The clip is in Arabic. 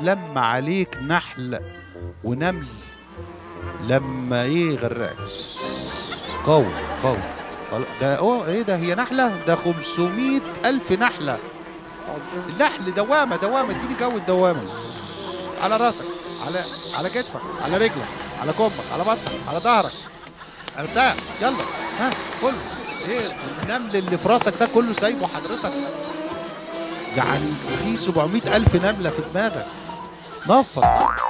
لما عليك نحل ونمل لما ايه يغرقك قوي قوي. ده ايه ده؟ هي نحله؟ ده 500,000 نحله. النحل دوامه دوامه، اديني جو الدوامه على راسك، على كتفك، على رجلك، على كمك، على بطنك، على ظهرك، على بتاعك. يلا ها كله ايه النمل اللي في راسك ده كله سايبه حضرتك؟ يعني في 700,000 نمله في دماغك. نفض